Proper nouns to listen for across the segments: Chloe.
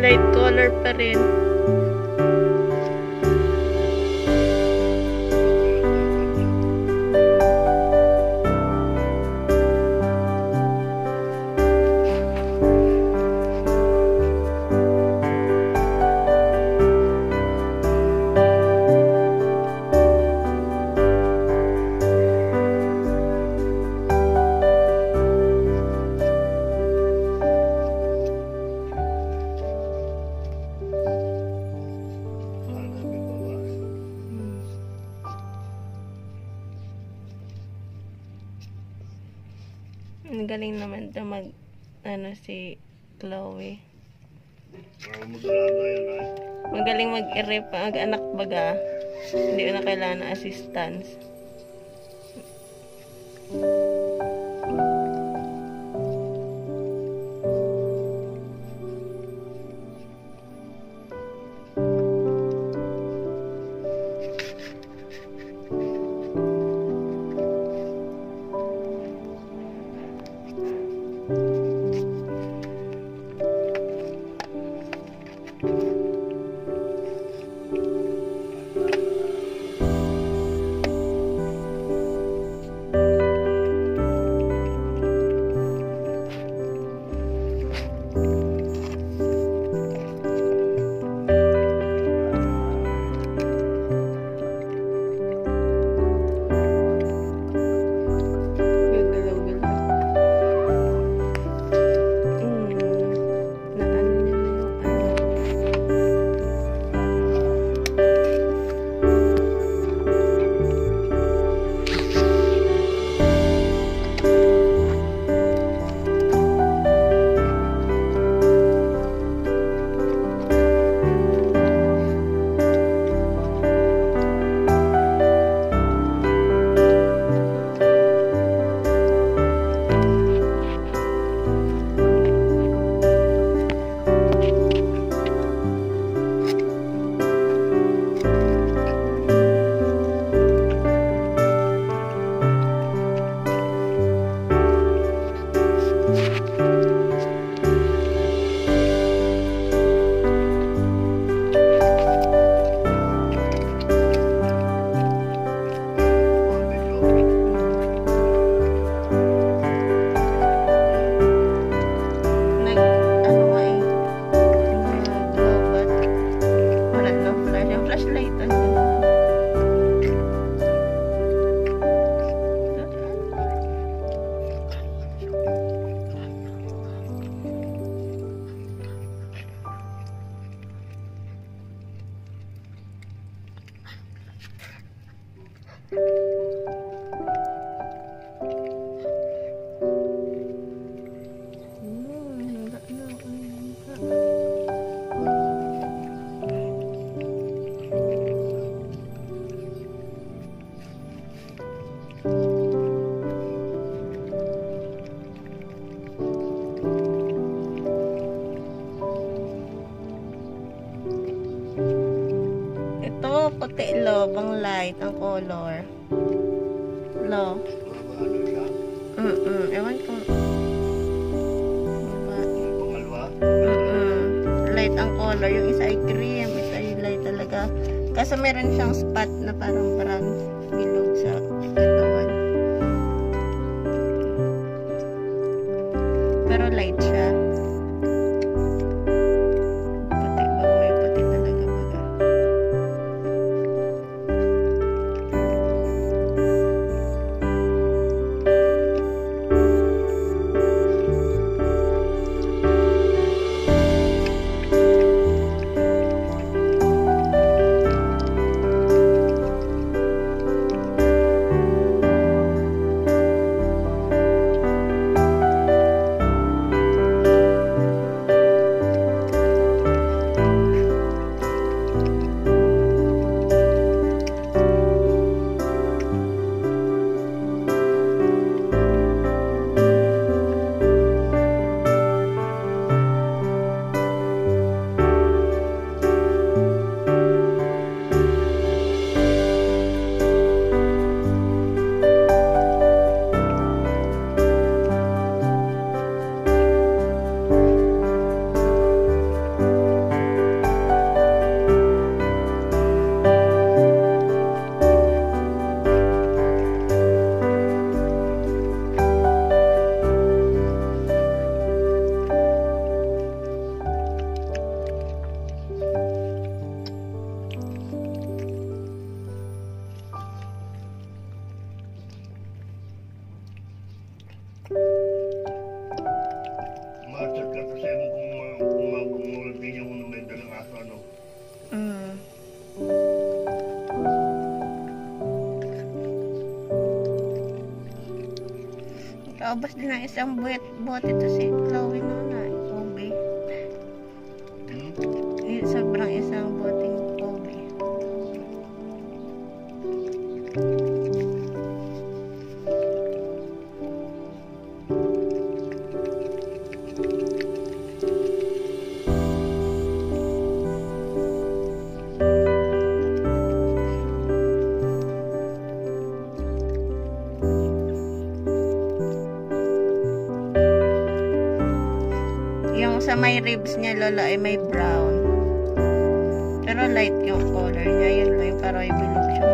light color pa rin. Ang galing naman ito mag, si Chloe. Magaling mag-irip, mag-anak baga. Hindi ko na kailangan ng assistance. Puti lo, pang light ang color. Lo. Ewan ko. Light ang color. Yung isa ay cream, isa ay light talaga. Kasi meron siyang spot na parang bilog sa katawan. Pero light siya. nakaubos din ng isang bote to si Chloe noon na Kobe. Sobrang isang boteng Kobe. Sa may ribs niya, lolo, ay may brown. Pero light yung color niya. Yun lang yung parang ibilog siya.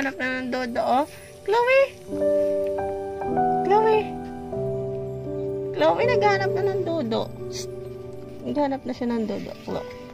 Hanap na ng dodo, oh. Chloe! Chloe! Chloe, naghanap na ng dodo. Naghanap na siya ng dodo, Chloe.